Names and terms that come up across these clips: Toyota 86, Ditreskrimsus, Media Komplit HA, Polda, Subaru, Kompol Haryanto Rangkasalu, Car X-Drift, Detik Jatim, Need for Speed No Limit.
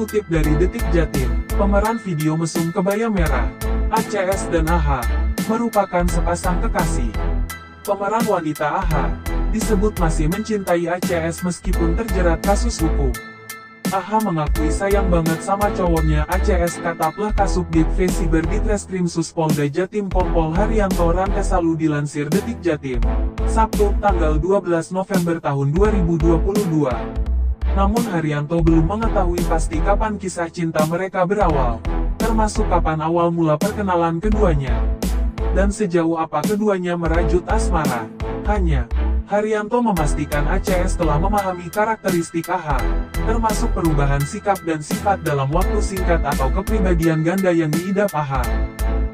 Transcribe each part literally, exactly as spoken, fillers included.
dikutip dari Detik Jatim, pemeran video mesum kebaya merah, A C S dan A H, merupakan sepasang kekasih. Pemeran wanita A H, disebut masih mencintai A C S meskipun terjerat kasus hukum. A H mengakui sayang banget sama cowoknya A C S, kataplah Kasubdit Fiscibert Ditreskrimsus Polda Jatim Kompol Haryanto Rangkasalu dilansir Detik Jatim, Sabtu, tanggal dua belas November tahun dua ribu dua puluh dua. Namun Haryanto belum mengetahui pasti kapan kisah cinta mereka berawal, termasuk kapan awal mula perkenalan keduanya, dan sejauh apa keduanya merajut asmara. Hanya, Haryanto memastikan A C S telah memahami karakteristik A H, termasuk perubahan sikap dan sifat dalam waktu singkat atau kepribadian ganda yang diidap A H,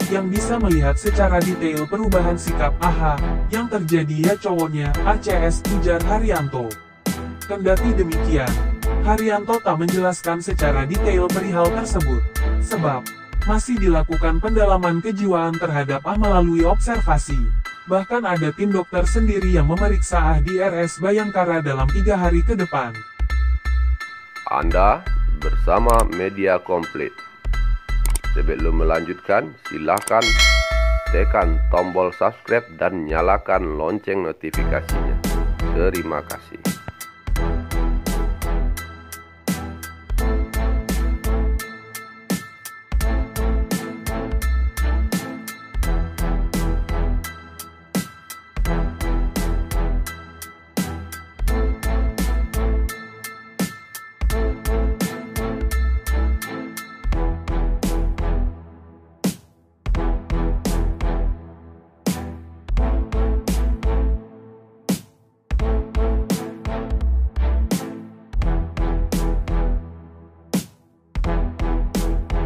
yang bisa melihat secara detail perubahan sikap A H yang terjadi ya cowoknya A C S, ujar Haryanto. Kendati demikian, Haryanto tak menjelaskan secara detail perihal tersebut, sebab masih dilakukan pendalaman kejiwaan terhadap A H melalui observasi. Bahkan ada tim dokter sendiri yang memeriksa A H di R S Bayangkara dalam tiga hari ke depan. Anda bersama Media Komplit. Sebelum melanjutkan, silakan tekan tombol subscribe dan nyalakan lonceng notifikasinya. Terima kasih.